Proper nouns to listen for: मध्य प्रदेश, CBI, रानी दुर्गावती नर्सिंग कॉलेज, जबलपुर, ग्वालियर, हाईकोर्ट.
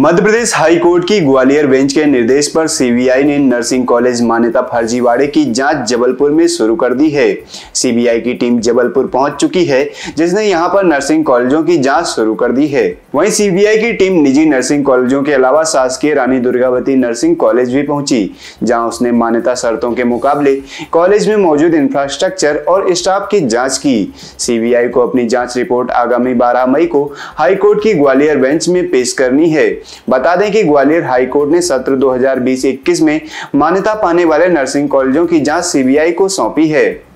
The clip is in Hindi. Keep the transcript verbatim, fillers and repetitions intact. मध्य प्रदेश हाई कोर्ट की ग्वालियर बेंच के निर्देश पर सीबीआई ने नर्सिंग कॉलेज मान्यता फर्जीवाड़े की जांच जबलपुर में शुरू कर दी है। सीबीआई की टीम जबलपुर पहुंच चुकी है, जिसने यहां पर नर्सिंग कॉलेजों की जांच शुरू कर दी है। वहीं सीबीआई की टीम निजी नर्सिंग कॉलेजों के अलावा शासकीय रानी दुर्गावती नर्सिंग कॉलेज भी पहुंची, जहाँ उसने मान्यता शर्तों के मुकाबले कॉलेज में मौजूद इंफ्रास्ट्रक्चर और स्टाफ की जाँच की। सीबीआई को अपनी जाँच रिपोर्ट आगामी बारह मई को हाईकोर्ट की ग्वालियर बेंच में पेश करनी है। बता दें कि ग्वालियर हाई कोर्ट ने सत्र दो हजार बीस इक्कीस में मान्यता पाने वाले नर्सिंग कॉलेजों की जांच सीबीआई को सौंपी है।